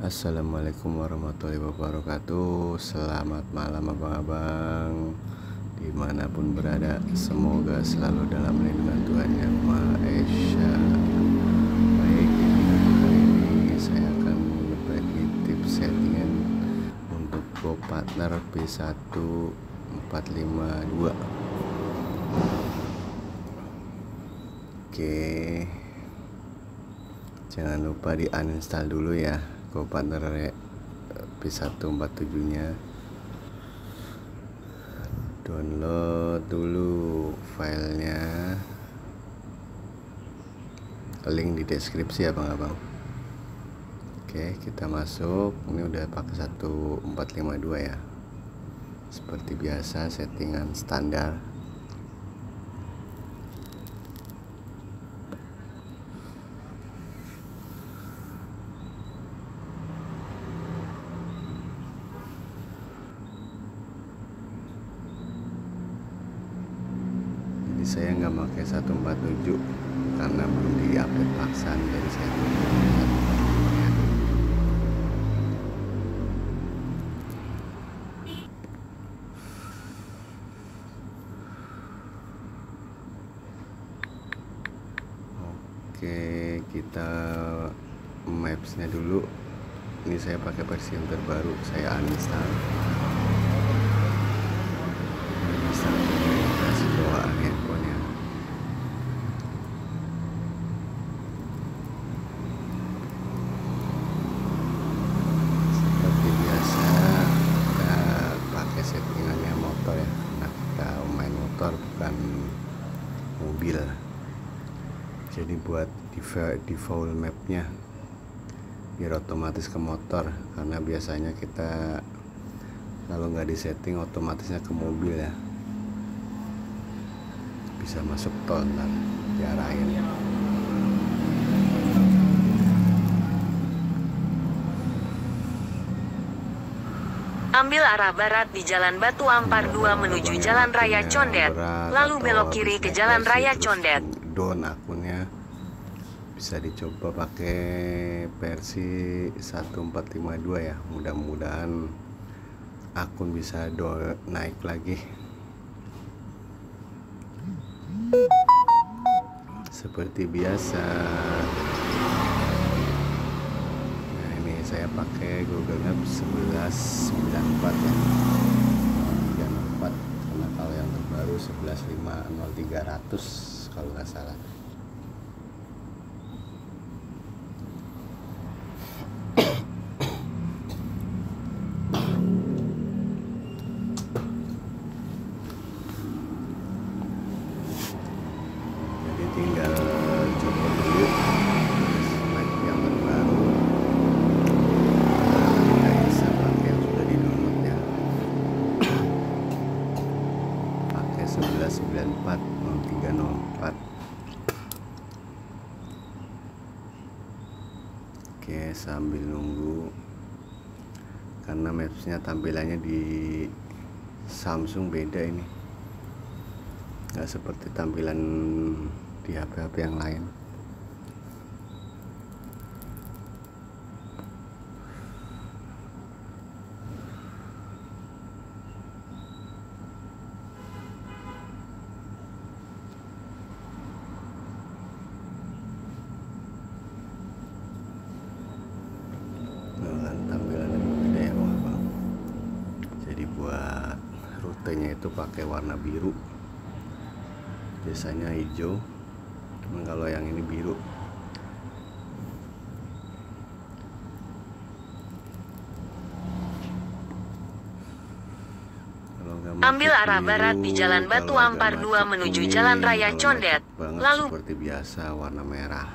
Assalamualaikum warahmatullahi wabarakatuh. Selamat malam abang-abang dimanapun berada, semoga selalu dalam lindungan Tuhan Yang Maha Esa. Baik, di video kali ini saya akan berbagi tips settingan untuk GoPartner V1.45.2. Oke, jangan lupa di uninstall dulu ya GoPartner V1.47 nya. Download dulu filenya, link di deskripsi ya abang-abang. Oke, kita masuk. Ini udah pakai 1.452 ya, seperti biasa settingan standar. Saya nggak pakai 147 karena belum diupdate paksaan dari saya. Oke, kita mapsnya dulu. Ini saya pakai versi yang terbaru, saya uninstall. Jadi buat default mapnya biar otomatis ke motor, karena biasanya kita kalau nggak disetting otomatisnya ke mobil ya, bisa masuk tol ntar diarahin. Ambil arah barat di Jalan Batu Ampar 2 menuju Jalan Raya Condet, lalu belok kiri ke Jalan Raya Condet. Down akunnya bisa dicoba pakai versi 1.452 ya, mudah-mudahan akun bisa down naik lagi. Seperti biasa, nah ini saya pakai Google Maps 11.94 ya, 34, karena kalau yang terbaru 11.50300 kalau nggak salah. Jadi tinggal coba dulu slide yang terbaru. Kita bisa pakai yang sudah di download ya. Pakai 11.94. 304. Oke, sambil nunggu, karena mapsnya tampilannya di Samsung beda, ini nggak seperti tampilan di HP-HP yang lain. Rutenya itu pakai warna biru, biasanya hijau, cuman kalau yang ini biru. Ambil arah barat di Jalan Batu Ampar 2 menuju Jalan Raya Condet, lalu seperti biasa warna merah.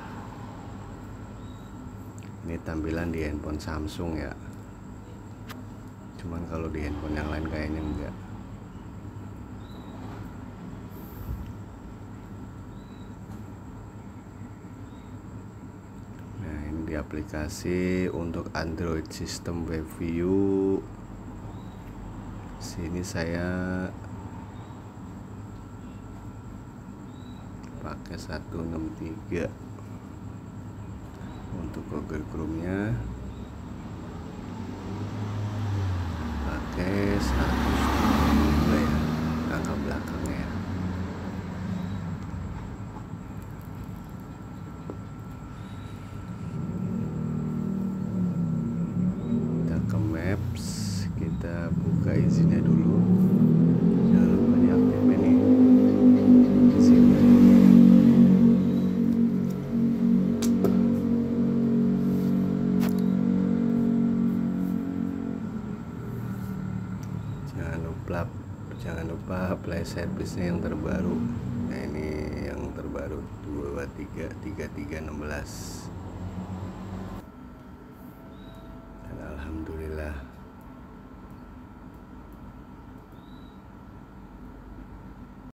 Ini tampilan di handphone Samsung ya, cuman kalau di handphone yang lain kayaknya enggak. Nah, ini di aplikasi untuk Android System Review. Sini saya pakai 163 untuk Google Chrome-nya. 100 ya, kakak belakangnya ya. Kita ke Maps, kita buka izinnya dulu. Jangan lupa diaktifkan nih izinnya. Jangan lupa play service-nya yang terbaru. Nah, ini yang terbaru 23 3316.